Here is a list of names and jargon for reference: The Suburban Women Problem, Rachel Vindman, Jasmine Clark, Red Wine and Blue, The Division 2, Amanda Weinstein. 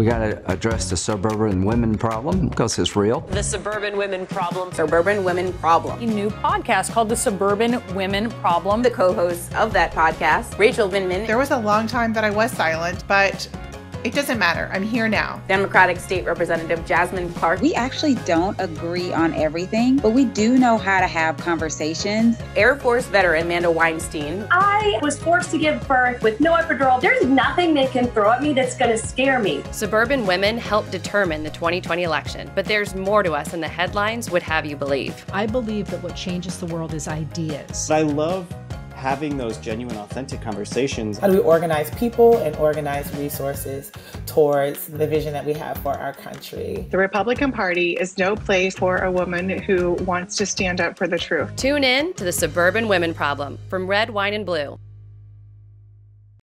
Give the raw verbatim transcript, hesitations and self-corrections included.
We got to address the suburban women problem because it's real. The suburban women problem. Suburban women problem. A new podcast called The Suburban Women Problem. The co-host of that podcast, Rachel Vindman. There was a long time that I was silent, but it doesn't matter. I'm here now. Democratic State Representative Jasmine Clark. We actually don't agree on everything, but we do know how to have conversations. Air Force veteran Amanda Weinstein. I was forced to give birth with no epidural. There's nothing they can throw at me that's going to scare me. Suburban women helped determine the twenty twenty election, but there's more to us than the headlines would have you believe. I believe that what changes the world is ideas. I love having those genuine, authentic conversations. How do we organize people and organize resources towards the vision that we have for our country? The Republican Party is no place for a woman who wants to stand up for the truth. Tune in to The Suburban Women Problem from Red Wine and Blue.